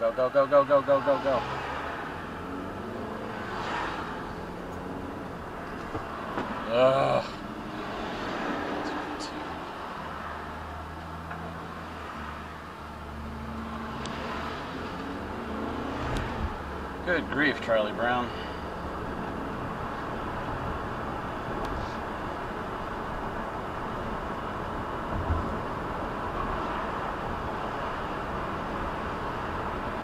Go, go, go, go, go, go, go, go, go. Ugh. Good grief, Charlie Brown.